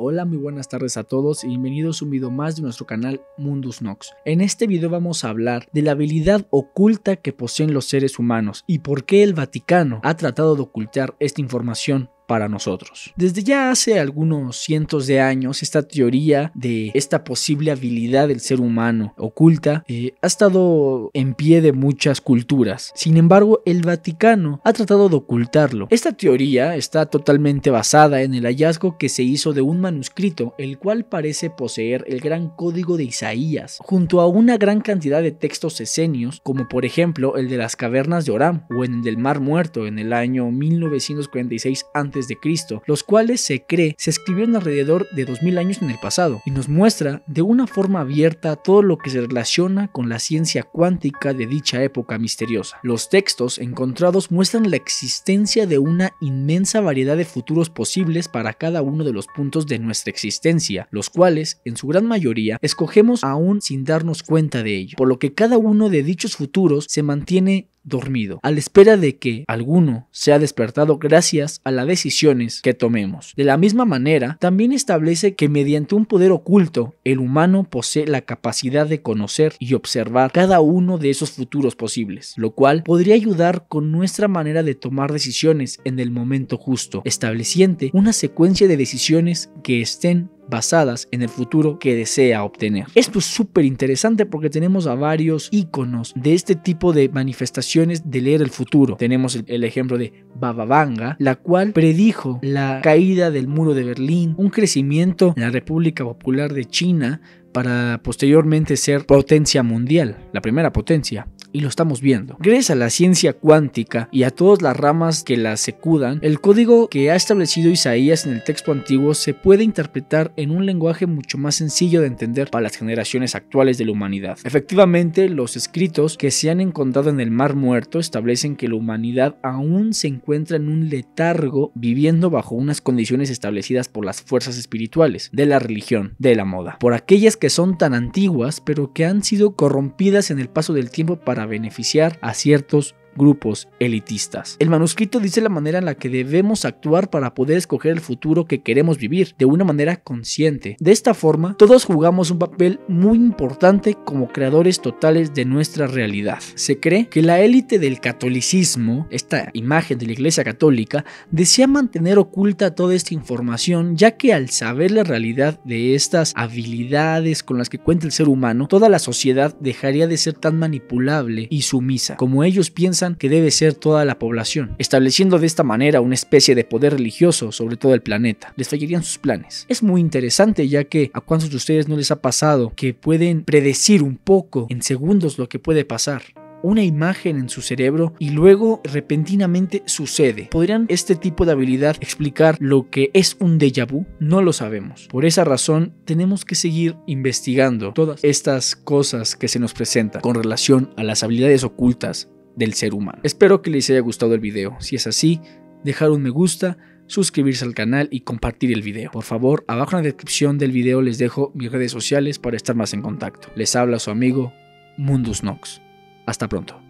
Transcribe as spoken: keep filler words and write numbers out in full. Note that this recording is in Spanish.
Hola, muy buenas tardes a todos y bienvenidos a un video más de nuestro canal Mundus Nox. En este video vamos a hablar de la habilidad oculta que poseen los seres humanos y por qué el Vaticano ha tratado de ocultar esta información para nosotros. Desde ya hace algunos cientos de años, esta teoría de esta posible habilidad del ser humano oculta eh, ha estado en pie de muchas culturas. Sin embargo, el Vaticano ha tratado de ocultarlo. Esta teoría está totalmente basada en el hallazgo que se hizo de un manuscrito, el cual parece poseer el gran código de Isaías, junto a una gran cantidad de textos esenios, como por ejemplo el de las cavernas de Orán o en el del Mar Muerto en el año mil novecientos cuarenta y seis antes de Cristo, los cuales se cree se escribieron alrededor de dos mil años en el pasado, y nos muestra de una forma abierta todo lo que se relaciona con la ciencia cuántica de dicha época misteriosa. Los textos encontrados muestran la existencia de una inmensa variedad de futuros posibles para cada uno de los puntos de nuestra existencia, los cuales, en su gran mayoría, escogemos aún sin darnos cuenta de ello, por lo que cada uno de dichos futuros se mantiene dormido, a la espera de que alguno sea despertado gracias a las decisiones que tomemos. De la misma manera, también establece que mediante un poder oculto, el humano posee la capacidad de conocer y observar cada uno de esos futuros posibles, lo cual podría ayudar con nuestra manera de tomar decisiones en el momento justo, estableciendo una secuencia de decisiones que estén basadas en el futuro que desea obtener. Esto es súper interesante porque tenemos a varios íconos de este tipo de manifestaciones de leer el futuro. Tenemos el, el ejemplo de Baba Vanga, la cual predijo la caída del muro de Berlín, un crecimiento en la República Popular de China para posteriormente ser potencia mundial, la primera potencia. Y lo estamos viendo. Gracias a la ciencia cuántica y a todas las ramas que la secudan, el código que ha establecido Isaías en el texto antiguo se puede interpretar en un lenguaje mucho más sencillo de entender para las generaciones actuales de la humanidad. Efectivamente, los escritos que se han encontrado en el Mar Muerto establecen que la humanidad aún se encuentra en un letargo, viviendo bajo unas condiciones establecidas por las fuerzas espirituales, de la religión, de la moda, por aquellas que son tan antiguas pero que han sido corrompidas en el paso del tiempo para para beneficiar a ciertos grupos elitistas. El manuscrito dice la manera en la que debemos actuar para poder escoger el futuro que queremos vivir de una manera consciente. De esta forma, todos jugamos un papel muy importante como creadores totales de nuestra realidad. Se cree que la élite del catolicismo, esta imagen de la Iglesia Católica, desea mantener oculta toda esta información, ya que al saber la realidad de estas habilidades con las que cuenta el ser humano, toda la sociedad dejaría de ser tan manipulable y sumisa como ellos piensan que debe ser toda la población, estableciendo de esta manera una especie de poder religioso sobre todo el planeta. Les fallarían sus planes. Es muy interesante, ya que a cuántos de ustedes no les ha pasado que pueden predecir un poco en segundos lo que puede pasar, una imagen en su cerebro, y luego repentinamente sucede. ¿Podrían este tipo de habilidad explicar lo que es un déjà vu? No lo sabemos. Por esa razón tenemos que seguir investigando todas estas cosas que se nos presentan con relación a las habilidades ocultas del ser humano. Espero que les haya gustado el video. Si es así, dejar un me gusta, suscribirse al canal y compartir el video. Por favor, abajo en la descripción del video les dejo mis redes sociales para estar más en contacto. Les habla su amigo Mundus Nox. Hasta pronto.